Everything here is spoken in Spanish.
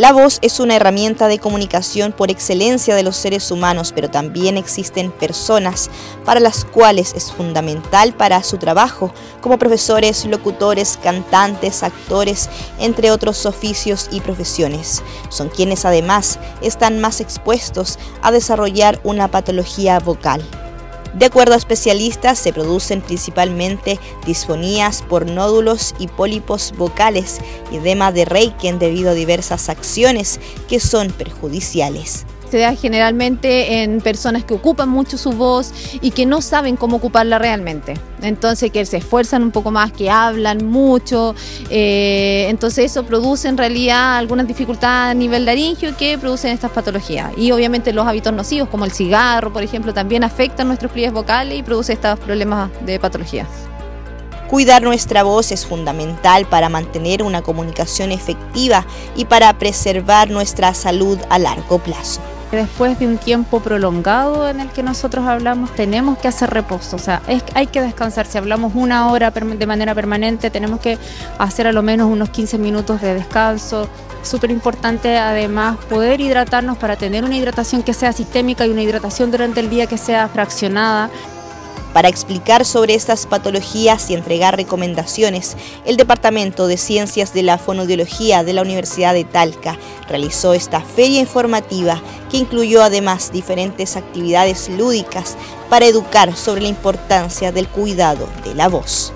La voz es una herramienta de comunicación por excelencia de los seres humanos, pero también existen personas para las cuales es fundamental para su trabajo, como profesores, locutores, cantantes, actores, entre otros oficios y profesiones. Son quienes además están más expuestos a desarrollar una patología vocal. De acuerdo a especialistas, se producen principalmente disfonías por nódulos y pólipos vocales y edema de Reinke debido a diversas acciones que son perjudiciales. Se da generalmente en personas que ocupan mucho su voz y que no saben cómo ocuparla realmente. Entonces que se esfuerzan un poco más, que hablan mucho, entonces eso produce en realidad algunas dificultades a nivel laringio que producen estas patologías. Y obviamente los hábitos nocivos como el cigarro, por ejemplo, también afectan nuestros pliegues vocales y producen estos problemas de patologías. Cuidar nuestra voz es fundamental para mantener una comunicación efectiva y para preservar nuestra salud a largo plazo. Después de un tiempo prolongado en el que nosotros hablamos, tenemos que hacer reposo, o sea, hay que descansar. Si hablamos una hora de manera permanente, tenemos que hacer a lo menos unos 15 minutos de descanso. Súper importante además poder hidratarnos para tener una hidratación que sea sistémica y una hidratación durante el día que sea fraccionada. Para explicar sobre estas patologías y entregar recomendaciones, el Departamento de Ciencias de la Fonoaudiología de la Universidad de Talca realizó esta feria informativa que incluyó además diferentes actividades lúdicas para educar sobre la importancia del cuidado de la voz.